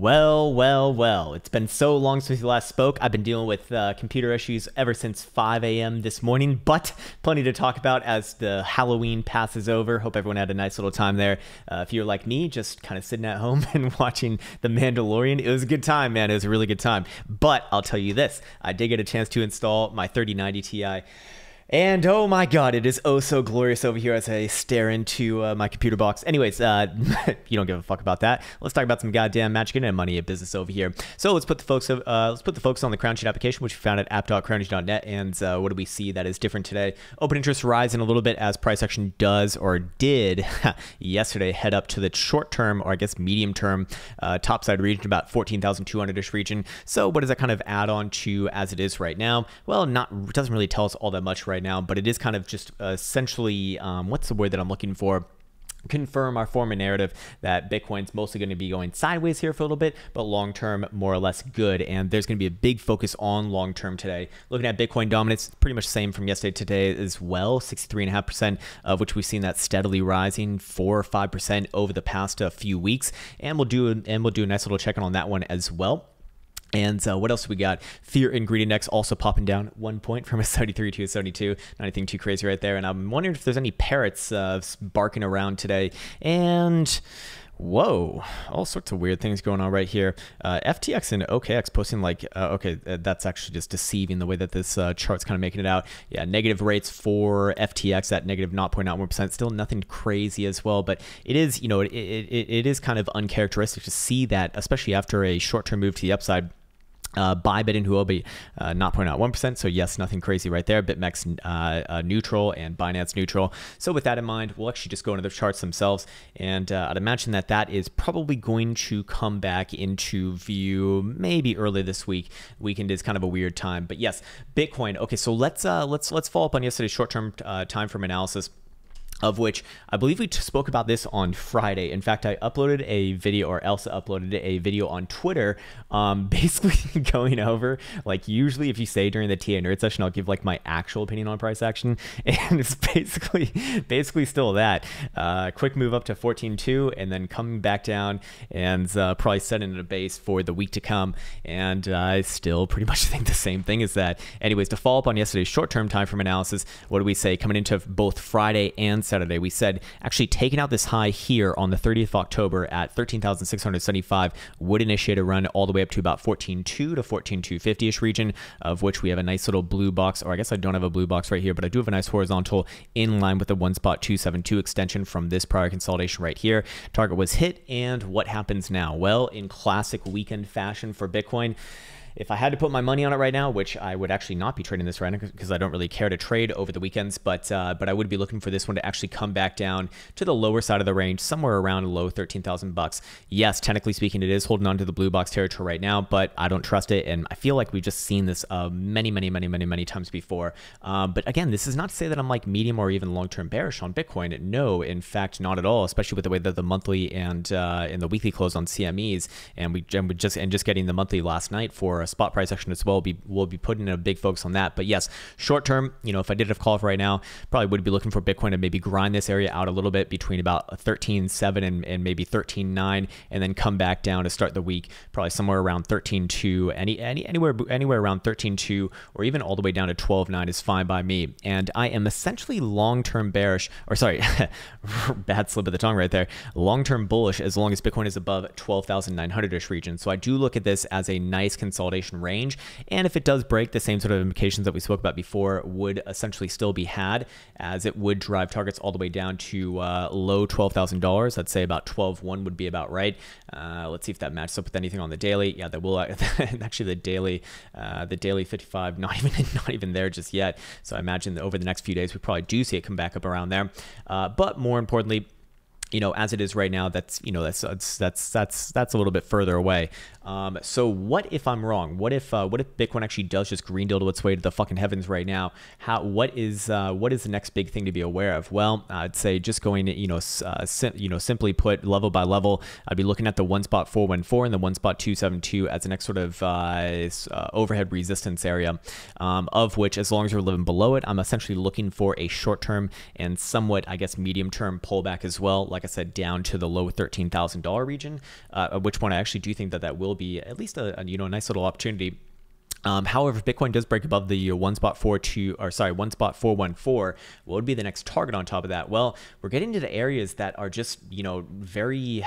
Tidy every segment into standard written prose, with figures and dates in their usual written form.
Well, well, well, it's been so long since we last spoke. I've been dealing with computer issues ever since 5 a.m. this morning, but plenty to talk about as the Halloween passes over. Hope everyone had a nice little time there. If you're like me, just kind of sitting at home and watching The Mandalorian, it was a good time, man. It was a really good time. But I'll tell you this, I did get a chance to install my 3090 Ti. And oh my god, it is oh so glorious over here as I stare into my computer box. Anyways, you don't give a fuck about that. Let's talk about some goddamn magic and money and business over here. So let's put the focus on the Crown Sheet application, which we found at app.crownsheet.net. And what do we see that is different today? Open interest rising a little bit as price action does or did yesterday head up to the short term, or I guess medium term, top side region, about 14,200-ish region. So what does that kind of add on to as it is right now? Well, it doesn't really tell us all that much right now, but it is kind of just essentially what's the word that I'm looking for? Confirm our former narrative that Bitcoin's mostly going to be going sideways here for a little bit, but long term more or less good. And there's going to be a big focus on long term today. Looking at Bitcoin dominance, pretty much the same from yesterday to today as well. 63.5%, of which we've seen that steadily rising 4 or 5% over the past few weeks. And we'll do a nice little check-in on that one as well. And what else we got? Fear and greed index also popping down 1 point from a 73 to a 72. Not anything too crazy right there. And I'm wondering if there's any parrots barking around today. And whoa, all sorts of weird things going on right here. FTX and OKX posting like, okay, that's actually just deceiving the way that this chart's kind of making it out. Yeah, negative rates for FTX at negative 0.01%. Still nothing crazy as well, but it is, you know, it is kind of uncharacteristic to see that, especially after a short-term move to the upside. Bybit and Huobi, 0.01%. So yes, nothing crazy right there. BitMEX neutral and Binance neutral. So with that in mind, we'll actually just go into the charts themselves. And I'd imagine that that is probably going to come back into view maybe early this week. Weekend is kind of a weird time, but yes, Bitcoin. Okay, so let's follow up on yesterday's short-term time frame analysis, of which I believe we spoke about this on Friday. In fact, I uploaded a video, or Elsa uploaded a video on Twitter, basically going over, like, usually if you say during the TA Nerd session, I'll give like my actual opinion on price action, and it's basically still that. Quick move up to 14.2 and then coming back down and probably setting a base for the week to come. And I still pretty much think the same thing as that. Anyways, to follow up on yesterday's short-term time frame analysis, what do we say coming into both Friday and Saturday? We said actually taking out this high here on the 30th of October at 13,675 would initiate a run all the way up to about 14.2 to 14.250 ish region, of which we have a nice little blue box, or I guess I don't have a blue box right here, but I do have a nice horizontal in line with the 1.272 extension from this prior consolidation right here. Target was hit, and what happens now? Well, in classic weekend fashion for Bitcoin, if I had to put my money on it right now, which I would actually not be trading this right now because I don't really care to trade over the weekends, but I would be looking for this one to actually come back down to the lower side of the range, somewhere around low 13,000 bucks. Yes, technically speaking, it is holding on to the blue box territory right now, but I don't trust it, and I feel like we've just seen this many times before. But again, this is not to say that I'm like medium or even long-term bearish on Bitcoin. No, in fact, not at all, especially with the way that the monthly and the weekly close on CMEs, and just getting the monthly last night for a spot price action as well. We'll be putting a big focus on that. But yes, short term, you know, if I did have a call for right now, probably would be looking for Bitcoin to maybe grind this area out a little bit between about 13.7 and maybe 13.9, and then come back down to start the week probably somewhere around 13.2, anywhere around 13.2 or even all the way down to 12.9 is fine by me. And I am essentially long term bearish, or sorry, bad slip of the tongue right there, long term bullish as long as Bitcoin is above 12,900 ish region. So I do look at this as a nice consolidation range, and if it does break, the same sort of implications that we spoke about before would essentially still be had, as it would drive targets all the way down to low $12,000. I'd say about 12.1 would be about right. Let's see if that matches up with anything on the daily. Yeah, that will actually the daily 55 not even there just yet. So I imagine that over the next few days we probably do see it come back up around there. But more importantly, you know, as it is right now, that's, you know, that's a little bit further away. So what if I'm wrong? What if Bitcoin actually does just green dildo its way to the fucking heavens right now? What is the next big thing to be aware of? Well, I'd say just going to, simply put, level by level, I'd be looking at the 1.414 and the 1.272 as the next sort of overhead resistance area, of which, as long as you're living below it, I'm essentially looking for a short term and somewhat, I guess, medium term pullback as well. Like like I said, down to the low $13,000 region, at which point I actually do think that that will be at least a nice little opportunity. However, if Bitcoin does break above the 1.414, what would be the next target on top of that? Well, we're getting to the areas that are just, very,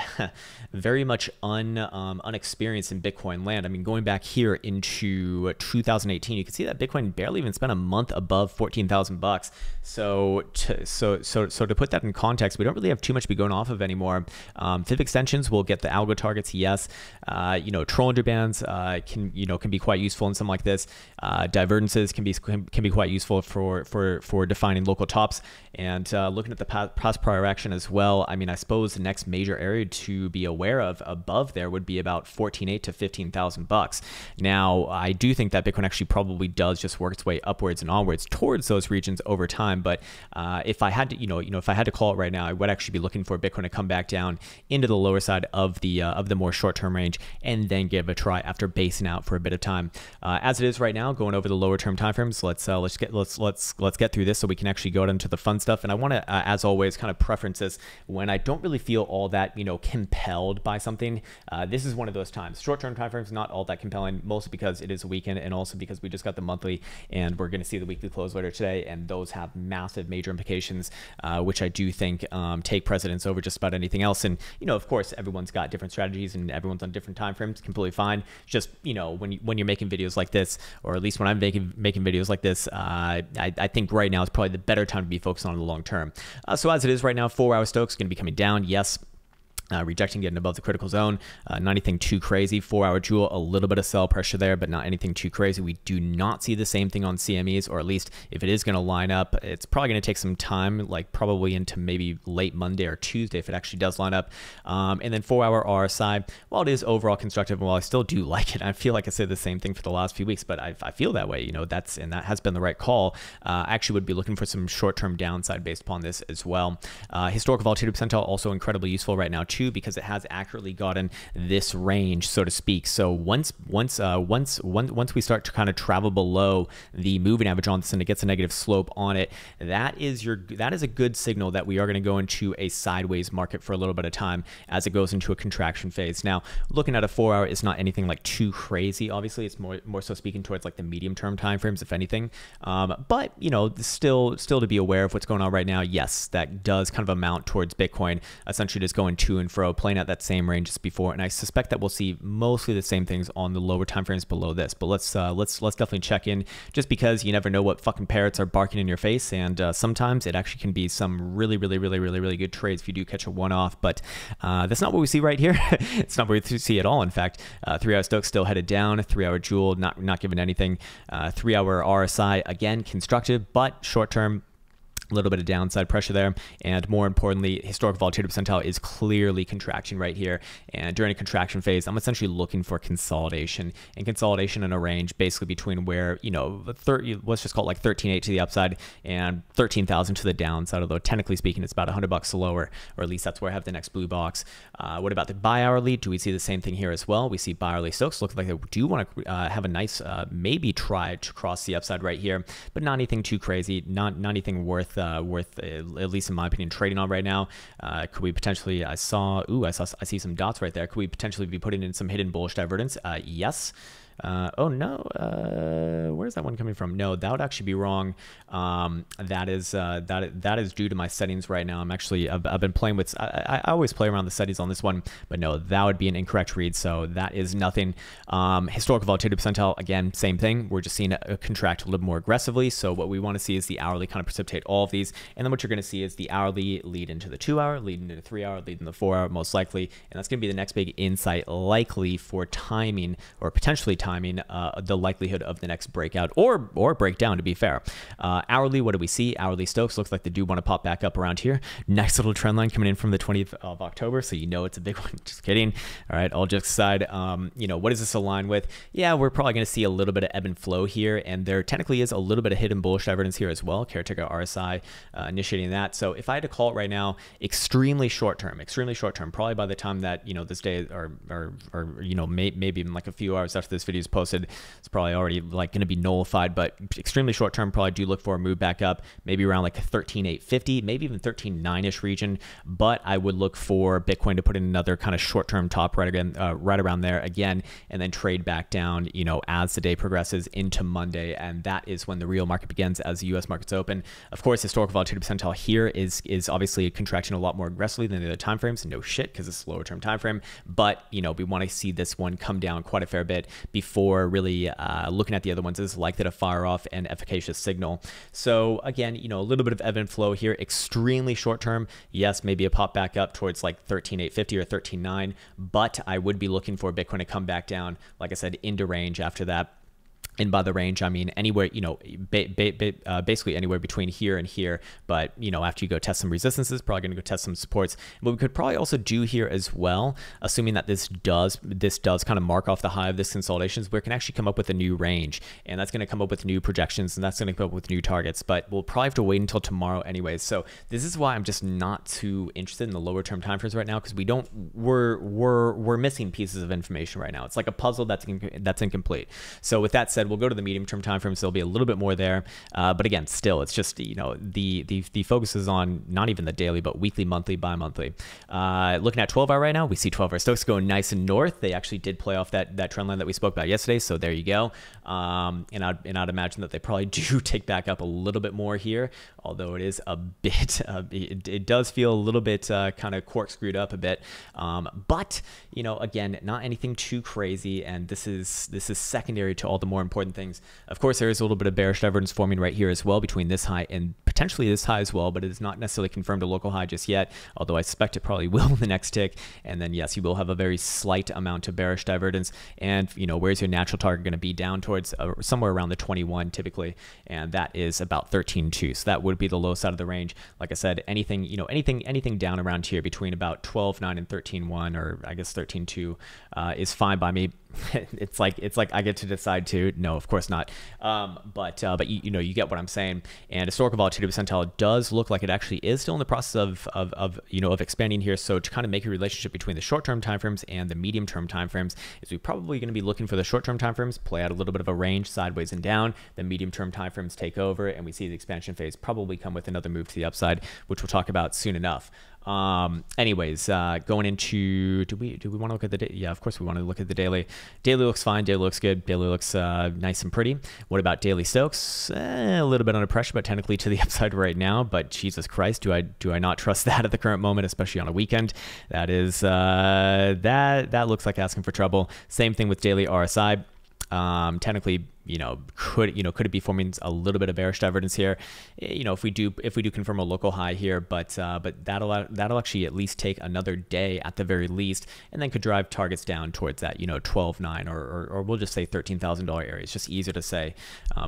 very much unexperienced in Bitcoin land. I mean, going back here into 2018, you can see that Bitcoin barely even spent a month above 14,000 bucks. So to put that in context, we don't really have too much to be going off of anymore. FIB extensions will get the algo targets. Yes, troll underbands can be quite useful in something like this. Divergences can be quite useful for defining local tops, and looking at the past prior action as well. I mean, I suppose the next major area to be aware of above there would be about 14.8 to 15,000 bucks. Now, I do think that Bitcoin actually probably does just work its way upwards and onwards towards those regions over time. But if I had to, if I had to call it right now, I would actually be looking for Bitcoin to come back down into the lower side of the more short-term range, and then give a try after basing out for a bit of time. As it is right now, going over the lower term timeframes, let's get through this so we can actually go into the fun stuff. And I want to, as always, kind of preference this when I don't really feel all that compelled by something. This is one of those times. Short term timeframes not all that compelling, mostly because it is a weekend, and also because we just got the monthly, and we're going to see the weekly close later today, and those have massive major implications, which I do think take precedence over just about anything else. And of course, everyone's got different strategies and everyone's on different timeframes. Completely fine. Just when you're making videos like this, or at least when I'm making videos like this, I think right now is probably the better time to be focused on the long term. So as it is right now, 4-hour stoch's going to be coming down. Yes. Rejecting, getting above the critical zone, not anything too crazy. 4-hour Joule, a little bit of sell pressure there, but not anything too crazy. We do not see the same thing on CMEs, or at least if it is going to line up, it's probably going to take some time, like probably into maybe late Monday or Tuesday if it actually does line up. And then 4-hour RSI, while it is overall constructive, and while I still do like it, I feel like I said the same thing for the last few weeks, but I feel that way, that has been the right call. I actually would be looking for some short-term downside based upon this as well. Historical volatility percentile also incredibly useful right now too, because it has accurately gotten this range, so to speak. So once we start to kind of travel below the moving average on this, and it gets a negative slope on it, that is a good signal that we are going to go into a sideways market for a little bit of time as it goes into a contraction phase. Now, looking at a 4-hour is not anything like too crazy. Obviously, it's more so speaking towards like the medium term timeframes, if anything. But still to be aware of what's going on right now. Yes, that does kind of amount towards Bitcoin essentially just going to and fro, playing at that same range as before, and I suspect that we'll see mostly the same things on the lower timeframes below this. But let's definitely check in, just because you never know what fucking parrots are barking in your face, and sometimes it actually can be some really good trades if you do catch a one-off. But that's not what we see right here. It's not what we see at all. In fact, 3-hour stoke still headed down. 3-hour Joule not giving anything. 3-hour RSI again constructive, but short-term. A little bit of downside pressure there, and more importantly, historical volatility percentile is clearly contraction right here. And during a contraction phase, I'm essentially looking for consolidation, and consolidation in a range basically between where let's just call it like 13.8 to the upside and 13,000 to the downside. Although technically speaking, it's about 100 bucks lower, or at least that's where I have the next blue box. What about the bi-hourly? Do we see the same thing here as well? We see bi-hourly stocks look like they do want to have a nice maybe try to cross the upside right here, but not anything too crazy, not anything worth at least in my opinion trading on right now. Could we potentially? I see some dots right there. Could we potentially be putting in some hidden bullish divergence? Yes. Oh no, where's that one coming from? No, that would actually be wrong. That is due to my settings right now. I've been playing with, I always play around the settings on this one, but no, that would be an incorrect read. So that is nothing. Historical volatility percentile, again, same thing. We're just seeing it contract a little more aggressively. So what we want to see is the hourly kind of precipitate all of these. And then what you're going to see is the hourly lead into the 2-hour, lead into the 3-hour, lead into the 4-hour, most likely. And that's going to be the next big insight likely for timing, or potentially timing the likelihood of the next breakout or breakdown, to be fair. Hourly, what do we see? Hourly stokes looks like they do want to pop back up around here. Nice little trend line coming in from the 20th of October, so it's a big one. Just kidding. All right, all jokes aside, what does this align with? Yeah, we're probably going to see a little bit of ebb and flow here, and there technically is a little bit of hidden bullish divergence here as well. Caretaker RSI initiating that. So if I had to call it right now, extremely short term, probably by the time that this day or maybe in like a few hours after this video videos posted, it's probably already like going to be nullified, but extremely short term, probably do look for a move back up, maybe around like 13,850, maybe even 13,900-ish region. But I would look for Bitcoin to put in another kind of short term top right again, right around there again, and then trade back down, you know, as the day progresses into Monday. And that is when the real market begins as the US markets open. Of course, historical volatility percentile here is obviously contracting a lot more aggressively than the other timeframes. No shit, because it's a lower term time frame. But you know, we want to see this one come down quite a fair bit before really looking at the other ones. It's likely to fire off an efficacious signal. So again, you know, a little bit of ebb and flow here, extremely short term. Yes, maybe a pop back up towards like 13,850 or 13,900, but I would be looking for Bitcoin to come back down, like I said, into range after that. And by the range, I mean anywhere, you know, basically anywhere between here and here. But, you know, after you go test some resistances, probably going to go test some supports. What we could probably also do here as well, assuming that this does kind of mark off the high of this consolidation, is where it can actually come up with a new range. And that's going to come up with new projections, and that's going to come up with new targets. But we'll probably have to wait until tomorrow anyways. So this is why I'm just not too interested in the lower term timeframes right now, because we don't, we're missing pieces of information right now. It's like a puzzle that's incomplete. So with that said, we'll go to the medium-term timeframe, so there'll be a little bit more there. But again, still, it's just, you know, the focus is on not even the daily, but weekly, monthly, bi-monthly. Looking at 12-hour right now, we see 12-hour stocks going nice and north. They actually did play off that trend line that we spoke about yesterday, so there you go. And I'd imagine that they probably do take back up a little bit more here, although it is a bit, it does feel a little bit kind of corkscrewed up a bit. But, you know, again, not anything too crazy, and this is secondary to all the more important things. Of course, there is a little bit of bearish divergence forming right here as well between this high and potentially this high as well, but it is not necessarily confirmed a local high just yet, although I suspect it probably will in the next tick. And then yes, you will have a very slight amount of bearish divergence. And you know, where's your natural target going to be? Down towards somewhere around the 21 typically, and that is about 13.2. So that would be the low side of the range. Like I said, anything, you know, anything down around here between about 12.9 and 13.1, or I guess 13.2 is fine by me. It's like I get to decide to. No, of course not. But you know, you get what I'm saying. And historical volatility percentile does look like it actually is still in the process of expanding here. So to kind of make a relationship between the short-term timeframes and the medium-term timeframes is we're probably going to be looking for the short-term timeframes play out a little bit of a range sideways and down. The medium-term timeframes take over, and we see the expansion phase probably come with another move to the upside, which we'll talk about soon enough. Anyways, going into, do we want to look at the day? Yeah, of course we want to look at the daily. Daily looks fine. Daily looks good. Daily looks nice and pretty. What about daily stocks? A little bit under pressure, but technically to the upside right now. But Jesus Christ, do I not trust that at the current moment, especially on a weekend? That is that looks like asking for trouble. Same thing with daily RSI. Technically, you know, could it be forming a little bit of bearish divergence here? You know, if we do confirm a local high here, but that'll actually at least take another day at the very least, and then could drive targets down towards that, you know, 12.9 or we'll just say $13,000 area. It's just easier to say,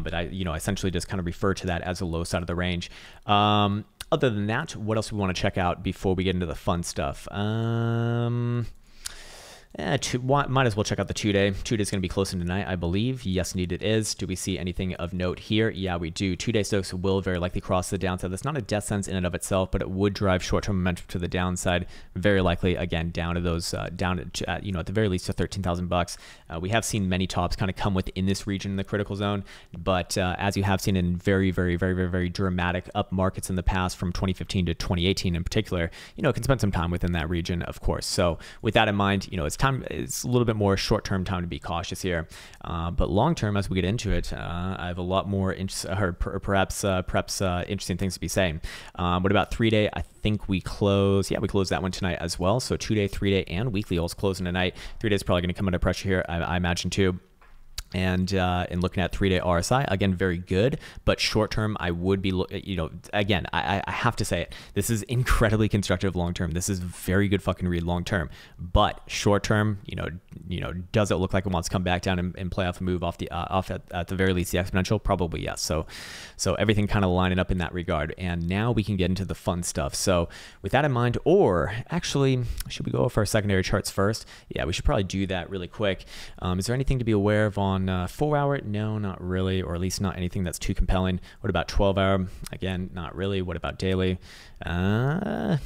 but I, you know, essentially just kind of refer to that as the low side of the range. Other than that, what else we want to check out before we get into the fun stuff? Might as well check out the two-day. Two-day is going to be closing tonight, I believe. Yes, indeed it is. Do we see anything of note here? Yeah, we do. Two-day stocks will very likely cross the downside. That's not a death sentence in and of itself, but it would drive short-term momentum to the downside. Very likely, again, down to those, you know, at the very least to 13,000 bucks. We have seen many tops kind of come within this region in the critical zone, but as you have seen in very, very dramatic up markets in the past, from 2015 to 2018 in particular, you know, it can spend some time within that region, of course. So with that in mind, you know, it's time. It's a little bit more short-term time to be cautious here, but long-term, as we get into it, I have a lot more interesting things to be saying. What about three-day? I think we close. Yeah, we close that one tonight as well. So two-day, three-day, and weekly all's closing tonight. Three-day is probably going to come under pressure here, I imagine too. And looking at three-day RSI, again, very good, but short-term, I would be, you know, again, I have to say it. This is incredibly constructive long-term. This is very good fucking read long-term, but short-term, you know, does it look like it wants to come back down and play off a move off the, at the very least, the exponential? Probably, yes. So everything kind of lining up in that regard. And now we can get into the fun stuff. So with that in mind, or actually, should we go over our secondary charts first? Yeah, we should probably do that really quick. Is there anything to be aware of on 4-hour? No, not really, or at least not anything that's too compelling. What about 12-hour? Again, not really. What about daily? Not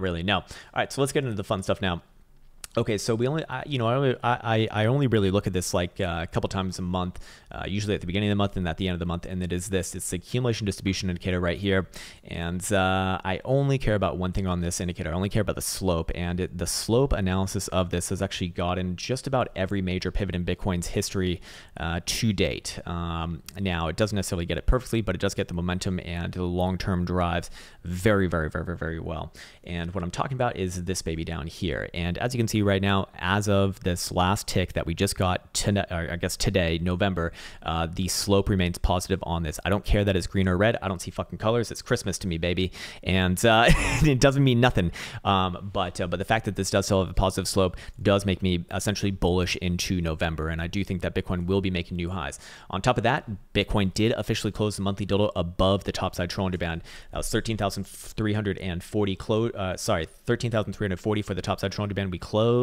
really. No. All right, so let's get into the fun stuff now. Okay, so we only, I only really look at this like a couple times a month, usually at the beginning of the month and at the end of the month, and it is this. It's the accumulation distribution indicator right here, and I only care about one thing on this indicator. I only care about the slope, and the slope analysis of this has actually gotten just about every major pivot in Bitcoin's history to date. Now, it doesn't necessarily get it perfectly, but it does get the momentum and the long-term drives very, very, very, very, very well. And what I'm talking about is this baby down here, and as you can see, right now, as of this last tick that we just got tonight, or I guess today, November, the slope remains positive on this. I don't care that it's green or red. I don't see fucking colors. It's Christmas to me, baby, and it doesn't mean nothing. But the fact that this does still have a positive slope does make me essentially bullish into November, and I do think that Bitcoin will be making new highs. On top of that, Bitcoin did officially close the monthly dot above the topside Trolander band. That was 13,340 close. Sorry, 13,340 for the topside Trolander band. We closed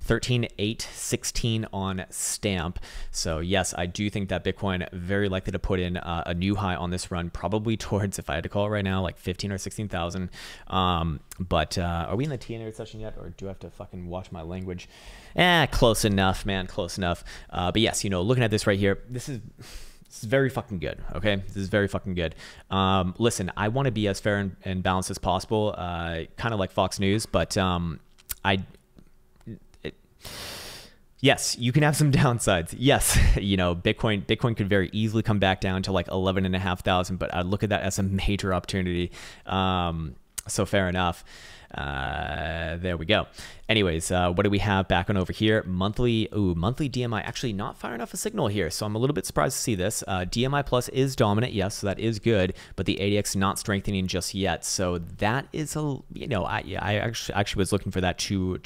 13,816 on stamp. So yes, I do think that Bitcoin very likely to put in a new high on this run, probably towards, if I had to call it right now, like 15 or 16,000. Are we in the TA Nerd session yet, or do I have to fucking watch my language? Eh, close enough, man, close enough. But yes, you know, looking at this right here, this is very fucking good, okay? This is very fucking good. Listen, I want to be as fair and balanced as possible, kind of like Fox News, but yes, you can have some downsides. Yes, you know, Bitcoin could very easily come back down to like 11,500, but I look at that as a major opportunity. So fair enough. There we go. Anyways, what do we have back on over here? Monthly, ooh, monthly DMI actually not firing off a signal here, so I'm a little bit surprised to see this. DMI plus is dominant, yes, so that is good, but the ADX not strengthening just yet, so that is a, you know, I actually was looking for that to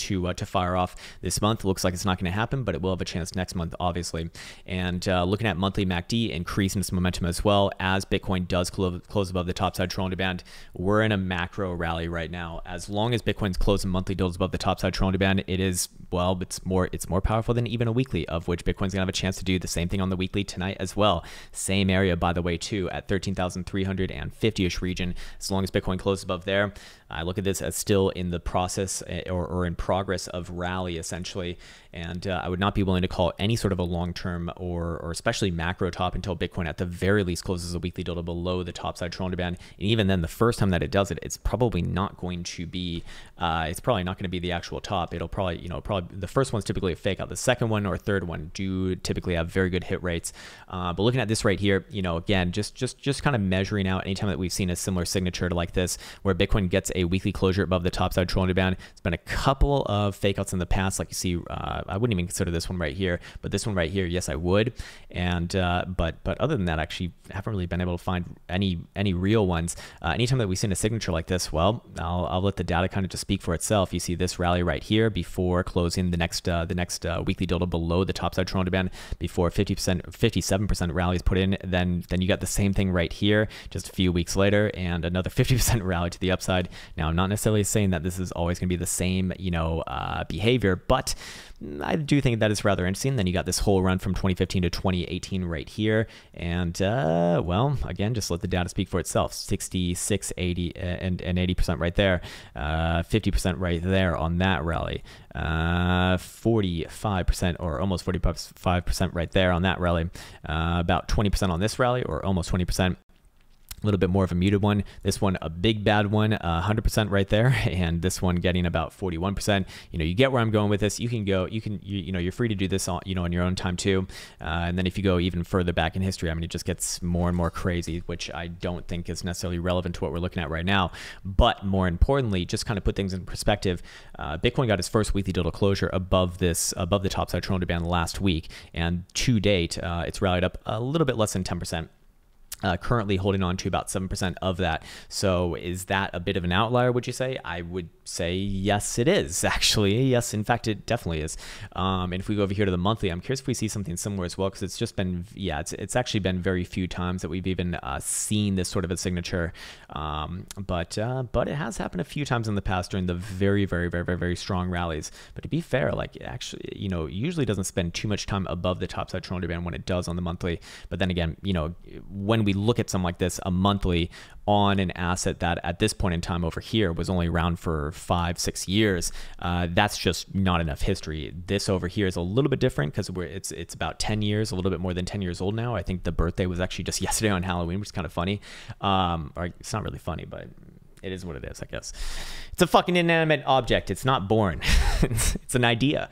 fire off this month. Looks like it's not going to happen, but it will have a chance next month, obviously. And looking at monthly MACD increasing its momentum as well as Bitcoin does close above the topside Trolander band. We're in a macro rally right now. As long as Bitcoin's closing monthly dills above the topside Trolander band, it is, well, it's more powerful than even a weekly, of which Bitcoin's gonna have a chance to do the same thing on the weekly tonight as well. Same area, by the way, too, at 13,350-ish region. As long as Bitcoin closes above there, I look at this as still in the process or in progress of rally, essentially. And I would not be willing to call any sort of a long-term or especially macro top until Bitcoin at the very least closes a weekly dill below the topside Trolander band. And even then, the first time that it does it, it's probably not going to be it's probably not going to be the actual top. It'll probably, you know, the first one's typically a fake out. The second one or third one do typically have very good hit rates. But looking at this right here, you know, again, just kind of measuring out anytime that we've seen a similar signature to like this, where Bitcoin gets a weekly closure above the topside Trolander band. It's been a couple of fake outs in the past, like you see. I wouldn't even consider this one right here, but this one right here, yes, I would. And but other than that, actually, I haven't really been able to find any real ones. Anytime that we've seen a signature like this, well, I'll let the data kind of just speak for itself. You see this rally right here before closing the next weekly dill below the topside Trolander band before 57% rally is put in. Then you got the same thing right here just a few weeks later and another 50% rally to the upside. Now, I'm not necessarily saying that this is always going to be the same, you know, behavior, but I do think that is rather interesting. Then you got this whole run from 2015 to 2018 right here, and well, again, just let the data speak for itself. 66, 80, and 80% right there. 50% right there on that rally, 45% or almost 45% right there on that rally, about 20% on this rally or almost 20%. A little bit more of a muted one. This one, a big bad one, 100% right there, and this one getting about 41%. You know, you get where I'm going with this. You can go, you know, you're free to do this on, you know, on your own time too. And then if you go even further back in history, I mean, it just gets more and more crazy, which I don't think is necessarily relevant to what we're looking at right now. But more importantly, just kind of put things in perspective. Bitcoin got its first weekly dill closure above the topside Trolander band last week, and to date, it's rallied up a little bit less than 10%. Currently holding on to about 7% of that. So is that a bit of an outlier, would you say? I would say yes, it is actually. Yes, in fact, it definitely is. And if we go over here to the monthly, I'm curious if we see something similar as well, because it's just been, yeah, it's actually been very few times that we've even seen this sort of a signature. But it has happened a few times in the past during the very, very, very, very, very strong rallies. But to be fair, like it actually, you know, usually doesn't spend too much time above the topside Trolander band when it does on the monthly. But then again, you know, when we look at something like this, a monthly on an asset that at this point in time over here was only around for 5-6 years, that's just not enough history. This over here is a little bit different because it's about 10 years, a little bit more than 10 years old now. I think the birthday was actually just yesterday on Halloween, which is kind of funny. Or it's not really funny, but it is what it is, I guess. It's a fucking inanimate object. It's not born. It's an idea.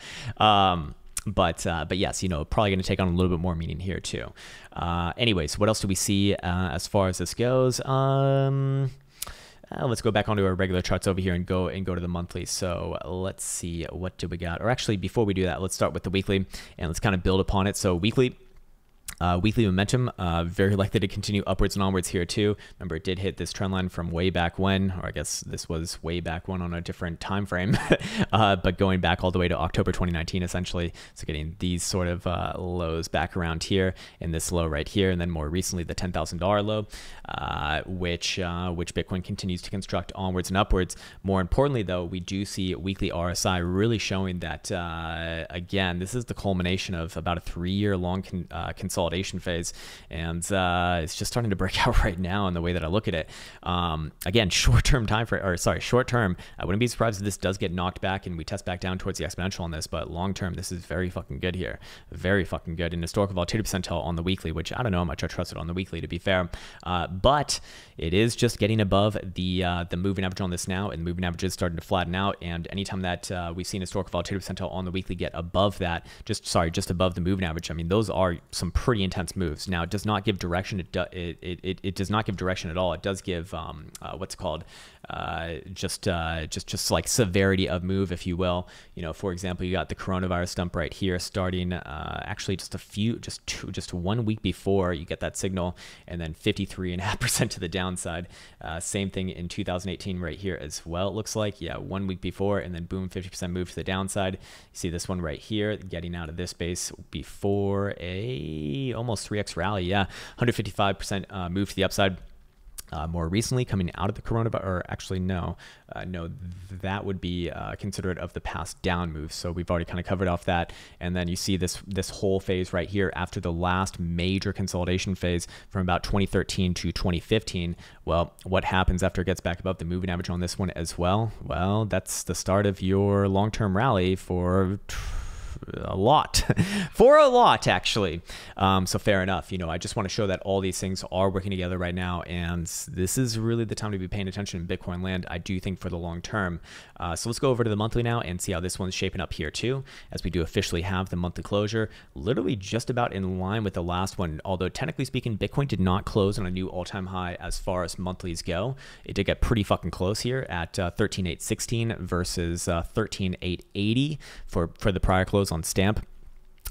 But yes, you know, probably going to take on a little bit more meaning here too. Anyways, what else do we see as far as this goes? Let's go back onto our regular charts over here and go to the monthly. So let's see, what do we got? Or actually, before we do that, let's start with the weekly and let's kind of build upon it. So weekly. Weekly momentum, very likely to continue upwards and onwards here too. Remember, it did hit this trend line from way back when, or I guess this was way back when on a different time frame, but going back all the way to October 2019 essentially. So getting these sort of lows back around here and this low right here, and then more recently the $10,000 low, which Bitcoin continues to construct onwards and upwards. More importantly though, we do see weekly RSI really showing that, again, this is the culmination of about a 3-year long consolidation phase, and it's just starting to break out right now in the way that I look at it. Again, short-term time frame, or sorry, short-term, I wouldn't be surprised if this does get knocked back and we test back down towards the exponential on this, but long-term, this is very fucking good here. Very fucking good. And historical volatility percentile on the weekly, which I don't know how much I trust it on the weekly, to be fair, but it is just getting above the moving average on this now, and the moving average is starting to flatten out, and anytime that we've seen historical volatility percentile on the weekly get above that, just above the moving average, I mean, those are some pretty intense moves. Now, it does not give direction. It does not give direction at all. It does give what's called just like severity of move, if you will. You know, for example, you got the coronavirus dump right here, starting actually just a few, just 1 week before you get that signal, and then 53.5% to the downside. Same thing in 2018 right here as well. It looks like, yeah, 1 week before, and then boom, 50% move to the downside. You see this one right here, getting out of this base before a almost 3x rally. Yeah, 155% move to the upside. More recently, coming out of the coronavirus, or actually no, that would be considerate of the past down move. So we've already kind of covered off that. And then you see this whole phase right here after the last major consolidation phase from about 2013 to 2015. Well, what happens after it gets back above the moving average on this one as well? Well, that's the start of your long-term rally for a lot actually. So fair enough. You know, I just want to show that all these things are working together right now, and this is really the time to be paying attention in Bitcoin land, I do think, for the long term. So let's go over to the monthly now and see how this one's shaping up here too, as we do officially have the monthly closure literally just about in line with the last one, although technically speaking Bitcoin did not close on a new all-time high as far as monthlies go. It did get pretty fucking close here at 13,816 versus 13,880 for the prior close on Stamp.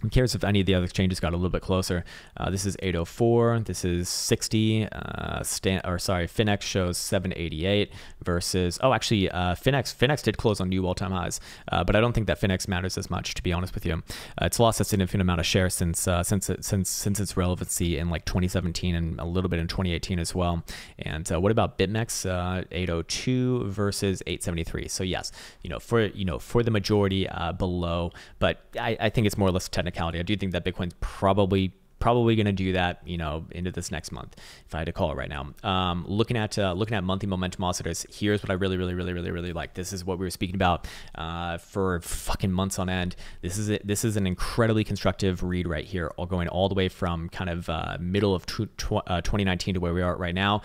I'm curious if any of the other exchanges got a little bit closer. This is 804. This is 60. FinX shows 788 versus. Oh, actually, FinX did close on new all-time highs, but I don't think that FinX matters as much, to be honest with you. It's lost a significant amount of share since its relevancy in like 2017 and a little bit in 2018 as well. And what about BitMEX? 802 versus 873. So yes, you know, for the majority below, but I think it's more or less technicality. I do think that Bitcoin's probably going to do that, you know, into this next month, if I had to call it right now. Looking at monthly momentum oscillators, here's what I really like. This is what we were speaking about for fucking months on end. This is it. This is an incredibly constructive read right here, all going all the way from kind of middle of 2019 to where we are right now,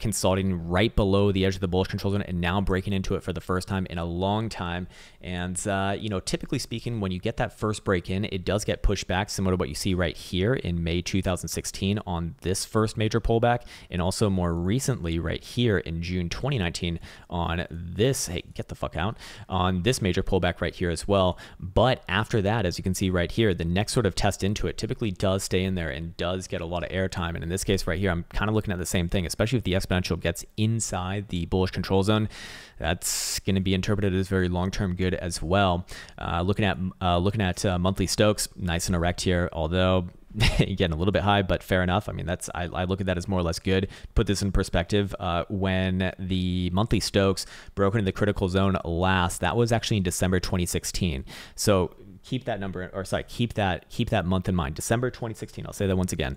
consolidating right below the edge of the bullish control zone and now breaking into it for the first time in a long time. And you know, typically speaking, when you get that first break in, it does get pushed back, similar to what you see right here in May 2016 on this first major pullback, and also more recently right here in June 2019 on this, hey, get the fuck out, on this major pullback right here as well. But after that, as you can see right here, the next sort of test into it typically does stay in there and does get a lot of airtime. And in this case right here, I'm kind of looking at the same thing, especially if the exponential gets inside the bullish control zone. That's going to be interpreted as very long-term good as well. Looking at monthly Stokes, nice and erect here, although again, a little bit high, but fair enough. I mean, that's I look at that as more or less good. Put this in perspective. When the monthly Stokes broke into the critical zone last, that was actually in December 2016. So keep that number, or sorry, keep that month in mind. December 2016, I'll say that once again.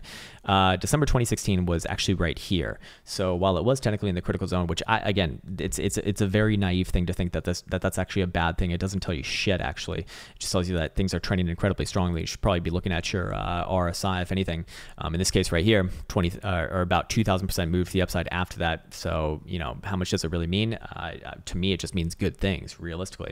December 2016 was actually right here. So while it was technically in the critical zone, which I, again, it's a very naive thing to think that that's actually a bad thing. It doesn't tell you shit, actually. It just tells you that things are trending incredibly strongly. You should probably be looking at your RSI, if anything. In this case right here, 20 or about 2,000% move to the upside after that. So, you know, how much does it really mean? To me, it just means good things, realistically.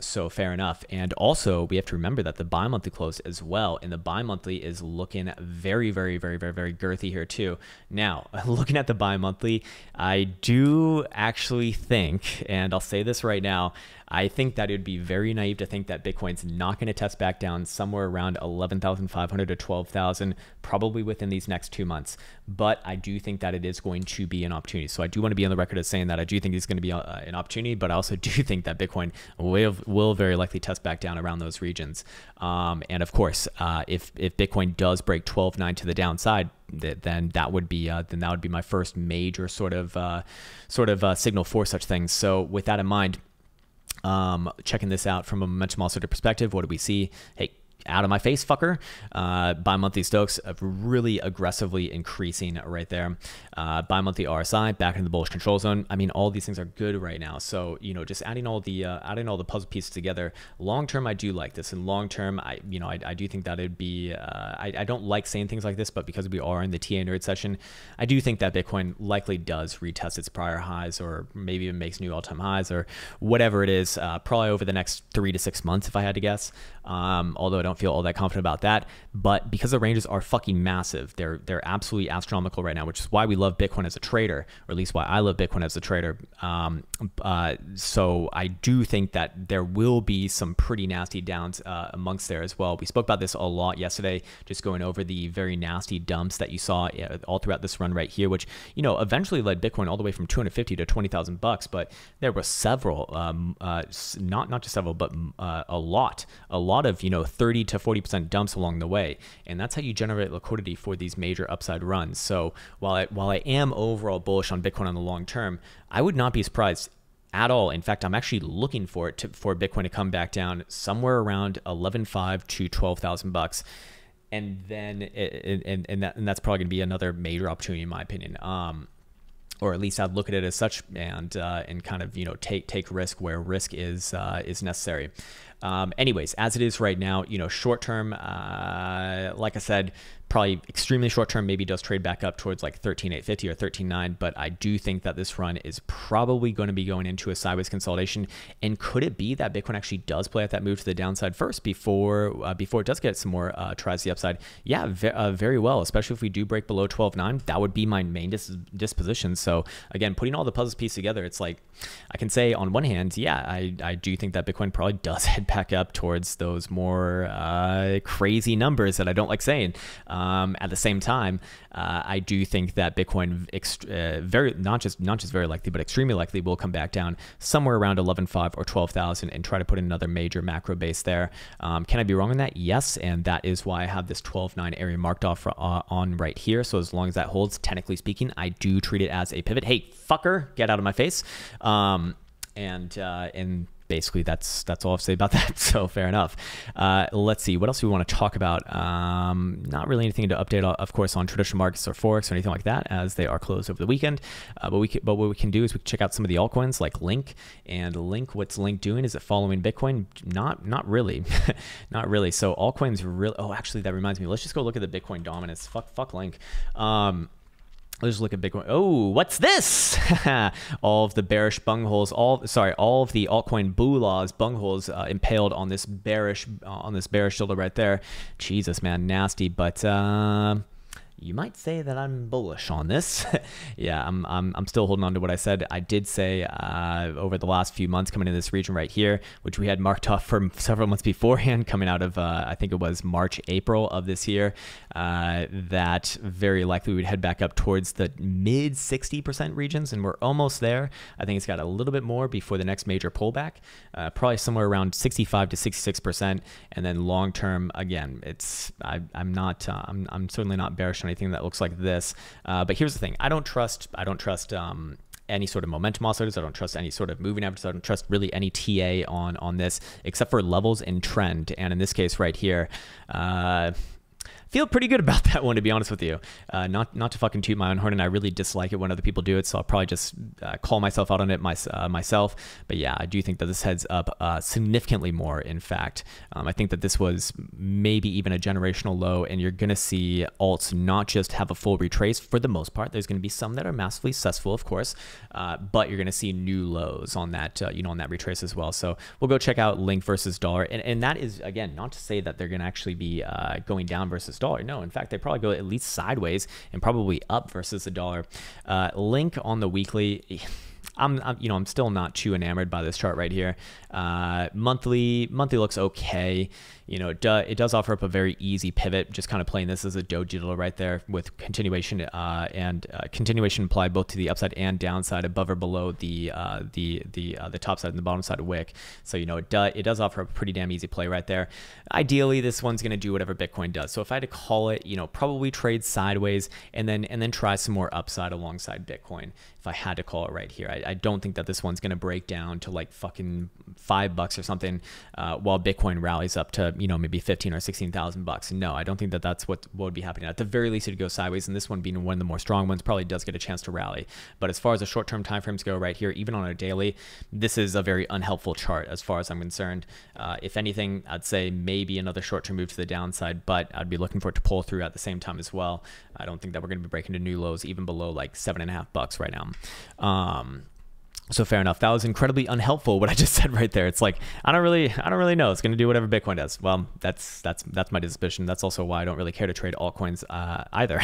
So fair enough. And also we have to remember that the bi-monthly close as well, and the bi-monthly is looking very, very, very, very, very girthy here too. Now, looking at the bi-monthly, I do actually think, and I'll say this right now, I think that it would be very naive to think that Bitcoin's not going to test back down somewhere around 11,500 to 12,000, probably within these next 2 months. But I do think that it is going to be an opportunity. So I do want to be on the record as saying that I do think it's going to be an opportunity, but I also do think that Bitcoin will very likely test back down around those regions. And of course, if Bitcoin does break 12.9 to the downside, then that would be my first major sort of signal for such things. So with that in mind, checking this out from a momentum oscillator perspective, what do we see? Hey, out of my face, fucker. Bi-monthly Stokes really aggressively increasing right there. Bi-monthly RSI back in the bullish control zone. I mean, all these things are good right now. So, you know, just adding all the puzzle pieces together. Long term, I do like this, and long term, I do think that it'd be. I don't like saying things like this, but because we are in the TA Nerd session, I do think that Bitcoin likely does retest its prior highs, or maybe even makes new all-time highs, or whatever it is. Probably over the next 3 to 6 months, if I had to guess. Although I don't feel all that confident about that, but because the ranges are fucking massive, they're absolutely astronomical right now, which is why we love Bitcoin as a trader, or at least why I love Bitcoin as a trader. So I do think that there will be some pretty nasty downs amongst there as well. We spoke about this a lot yesterday, just going over the very nasty dumps that you saw all throughout this run right here, which, you know, eventually led Bitcoin all the way from 250 to 20,000 bucks. But there were several, not just several, but a lot of, you know, 30 to 40% dumps along the way. And that's how you generate liquidity for these major upside runs. So while I am overall bullish on Bitcoin on the long term, I would not be surprised at all. In fact, I'm actually looking for it for Bitcoin to come back down somewhere around 11,500 to 12,000 bucks. And then that's probably going to be another major opportunity in my opinion. Or at least I'd look at it as such, and kind of, you know, take risk where risk is necessary. Anyways, as it is right now, you know, short term, like I said, probably extremely short term, maybe does trade back up towards like 13,850 or 13,900. But I do think that this run is probably going to be going into a sideways consolidation. And could it be that Bitcoin actually does play at that move to the downside first before it does get some more tries the upside? Yeah, very well, especially if we do break below 12.9. That would be my main disposition. So again, putting all the puzzle pieces together, it's like I can say on one hand, yeah, I do think that Bitcoin probably does head back up towards those more crazy numbers that I don't like saying. At the same time, I do think that Bitcoin not just very likely, but extremely likely will come back down somewhere around 11,500 or 12,000 and try to put in another major macro base there. Can I be wrong on that? Yes, and that is why I have this 12.9 area marked off on right here. So as long as that holds, technically speaking, I do treat it as a pivot. Hey, fucker, get out of my face. And basically that's all I've said about that. So fair enough. Let's see, what else do we want to talk about? Not really anything to update, of course, on traditional markets or Forex or anything like that, as they are closed over the weekend. But what we can do is we can check out some of the altcoins like Link. And Link, what's Link doing? Is it following Bitcoin? Not really. Not really. So altcoins really, oh, actually that reminds me, let's just go look at the Bitcoin dominance. Fuck Link. Let's look at Bitcoin. Oh, what's this? All of the bearish bungholes, all of the altcoin boolahs, bungholes impaled on this bearish shoulder right there. Jesus, man, nasty. But you might say that I'm bullish on this. Yeah, I'm still holding on to what I said. I did say over the last few months coming into this region right here, which we had marked off for several months beforehand, coming out of I think it was March, April of this year, that very likely we would head back up towards the mid 60% regions, and we're almost there. I think it's got a little bit more before the next major pullback, probably somewhere around 65 to 66%. And then long term, again, it's I'm certainly not bearish on anything that looks like this, but here's the thing: I don't trust any sort of momentum oscillators. I don't trust any sort of moving averages. I don't trust really any TA on this except for levels and trend. And in this case right here, feel pretty good about that one, to be honest with you. Not to fucking toot my own horn, and I really dislike it when other people do it, so I'll probably just call myself out on it myself. But yeah, I do think that this heads up significantly more, in fact. I think that this was maybe even a generational low, and you're going to see alts not just have a full retrace for the most part. There's going to be some that are massively successful, of course, but you're going to see new lows on that, you know, on that retrace as well. So we'll go check out link versus dollar. And that is, again, not to say that they're going to actually be going down versus dollar. No, in fact, they probably go at least sideways and probably up versus the dollar. Link on the weekly. I'm still not too enamored by this chart right here. Monthly looks okay. You know, it does offer up a very easy pivot, just kind of playing this as a doji right there with continuation continuation implied both to the upside and downside, above or below the top side and the bottom side of wick. So, you know, it does offer a pretty damn easy play right there. Ideally, this one's going to do whatever Bitcoin does. So if I had to call it, you know, probably trade sideways and then try some more upside alongside Bitcoin, if I had to call it right here. I don't think that this one's going to break down to like fucking $5 or something while Bitcoin rallies up to, you know, maybe 15 or 16,000 bucks. No, I don't think that that's what would be happening. At the very least, it'd go sideways, and this one being one of the more strong ones probably does get a chance to rally. But as far as the short-term timeframes go right here, even on a daily, this is a very unhelpful chart as far as I'm concerned. If anything, I'd say maybe another short-term move to the downside, but I'd be looking for it to pull through at the same time as well. I don't think that we're going to be breaking to new lows even below like $7.50 right now. So fair enough. That was incredibly unhelpful, what I just said right there. It's like, I don't really know. It's going to do whatever Bitcoin does. Well, that's my suspicion. That's also why I don't really care to trade altcoins either.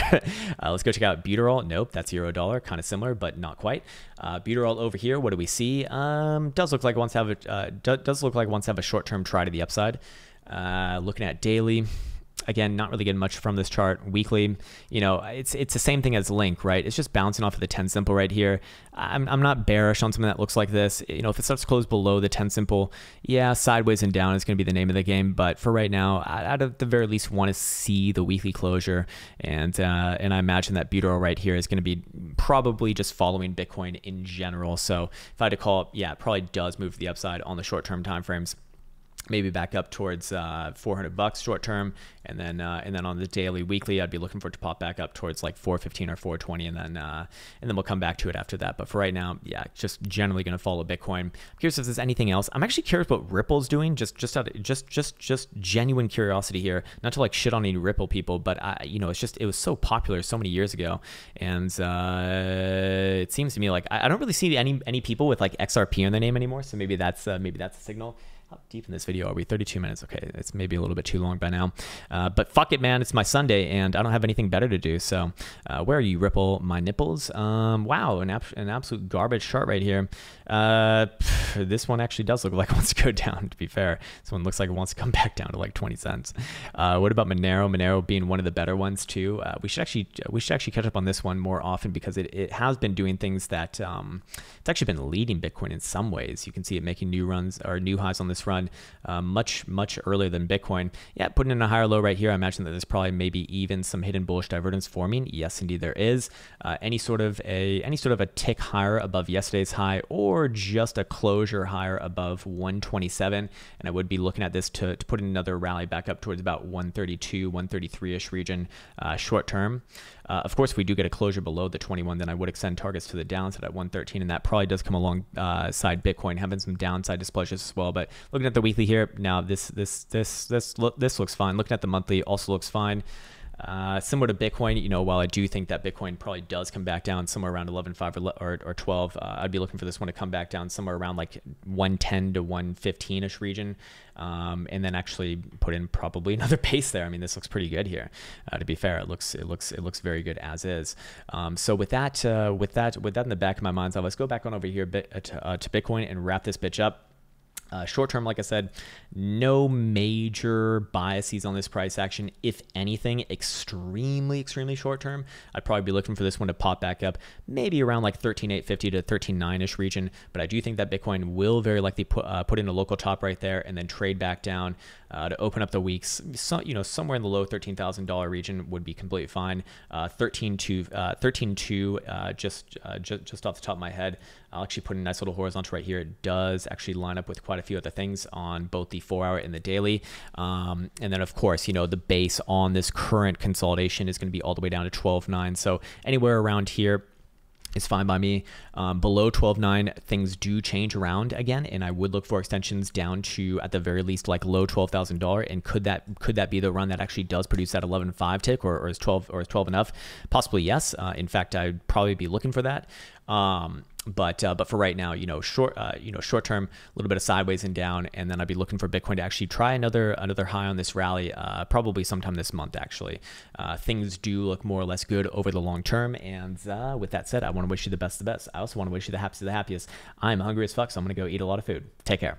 Let's go check out Buterol. Nope, that's $0. Kind of similar, but not quite. Buterol over here. What do we see? Does look like it wants to have a short-term try to the upside. Looking at daily. Again, not really getting much from this chart. Weekly, you know, it's the same thing as Link, right? It's just bouncing off of the 10 simple right here. I'm not bearish on something that looks like this. You know, if it starts to close below the 10 simple, yeah, sideways and down is going to be the name of the game. But for right now, I'd at the very least want to see the weekly closure. And I imagine that Buterol right here is going to be probably just following Bitcoin in general. So if I had to call it, yeah, it probably does move to the upside on the short-term timeframes. Maybe back up towards $400 short term, and then on the daily, weekly, I'd be looking for it to pop back up towards like 415 or 420, and then we'll come back to it after that. But for right now, yeah, just generally going to follow Bitcoin. I'm curious if there's anything else. I'm actually curious what Ripple's doing. Just genuine curiosity here. Not to like shit on any Ripple people, but you know, it was so popular so many years ago, and it seems to me like I don't really see any people with like XRP in their name anymore. So maybe that's a signal. How deep in this video are we? 32 minutes. Okay, it's maybe a little bit too long by now. But fuck it, man. It's my Sunday, and I don't have anything better to do. So where are you, Ripple? My nipples. Wow, an absolute garbage chart right here. This one actually does look like it wants to go down, to be fair. This one looks like it wants to come back down to like 20 cents. What about Monero? Monero being one of the better ones, too. We should actually catch up on this one more often because it has been doing things that it's actually been leading Bitcoin in some ways. You can see it making new runs or new highs on this run much earlier than Bitcoin. Yeah, putting in a higher low right here. I imagine that there's probably maybe even some hidden bullish divergence forming. Yes, indeed there is. Any sort of a tick higher above yesterday's high or just a closure higher above 127, and I would be looking at this to put in another rally back up towards about 132, 133-ish region short term. Of course, if we do get a closure below the 21, then I would extend targets to the downside at 113, and that probably does come alongside Bitcoin having some downside displeasures as well. But looking at the weekly here, now this looks fine. Looking at the monthly also looks fine. Similar to Bitcoin, you know, while I do think that Bitcoin probably does come back down somewhere around 11.5 or 12, I'd be looking for this one to come back down somewhere around like 110 to 115-ish region, and then actually put in probably another base there. I mean, this looks pretty good here. To be fair, it looks very good as is. So with that in the back of my mind's eye, let's go back on over here to Bitcoin and wrap this bitch up. Short term, like I said, no major biases on this price action. If anything, extremely short term, I'd probably be looking for this one to pop back up maybe around like 13,850 to 13,900-ish region. But I do think that Bitcoin will very likely put in a local top right there and then trade back down. to open up the weeks. So, you know, somewhere in the low $13,000 region would be completely fine. 13.2, just off the top of my head. I'll actually put a nice little horizontal right here. It does actually line up with quite a few other things on both the 4-hour and the daily. And then of course, you know, the base on this current consolidation is going to be all the way down to 12.9. So anywhere around here is fine by me. Below 12.9, things do change around again, and I would look for extensions down to at the very least like low $12,000. And could that be the run that actually does produce that 11.5 tick, or is 12 enough? Possibly, yes. In fact, I'd probably be looking for that. But for right now, you know, short term, a little bit of sideways and down, and then I'd be looking for Bitcoin to actually try another high on this rally, probably sometime this month. Actually, things do look more or less good over the long term. And with that said, I want to wish you the best of the best. I also want to wish you the happiest of the happiest. I'm hungry as fuck, so I'm gonna go eat a lot of food. Take care.